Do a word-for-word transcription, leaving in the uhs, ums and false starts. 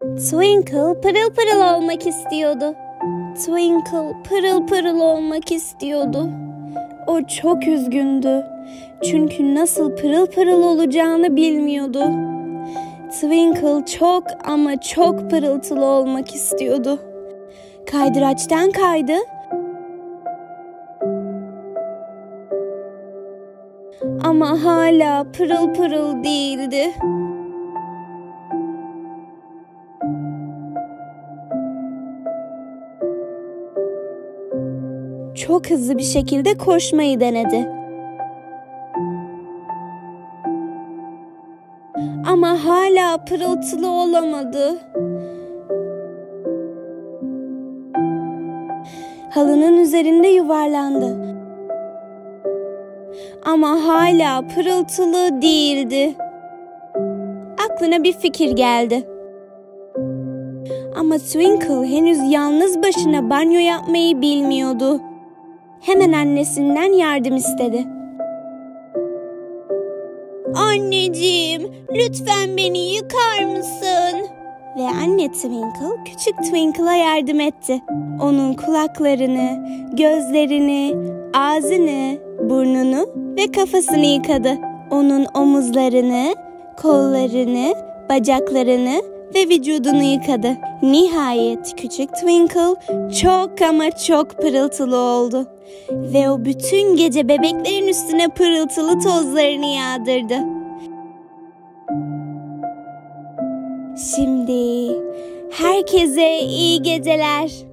Twinkle pırıl pırıl olmak istiyordu. Twinkle pırıl pırıl olmak istiyordu. O çok üzgündü. Çünkü nasıl pırıl pırıl olacağını bilmiyordu. Twinkle çok ama çok pırıltılı olmak istiyordu. Kaydıraçtan kaydı. Ama hala pırıl pırıl değildi. Çok hızlı bir şekilde koşmayı denedi. Ama hala pırıltılı olamadı. Halının üzerinde yuvarlandı. Ama hala pırıltılı değildi. Aklına bir fikir geldi. Ama Twinkle henüz yalnız başına banyo yapmayı bilmiyordu. Hemen annesinden yardım istedi. "Anneciğim, lütfen beni yıkar mısın?" Ve anne Twinkle küçük Twinkle'a yardım etti. Onun kulaklarını, gözlerini, ağzını, burnunu ve kafasını yıkadı. Onun omuzlarını, kollarını, bacaklarını ve vücudunu yıkadı. Nihayet küçük Twinkle çok ama çok pırıltılı oldu. Ve o bütün gece bebeklerin üstüne pırıltılı tozlarını yağdırdı. Şimdi herkese iyi geceler.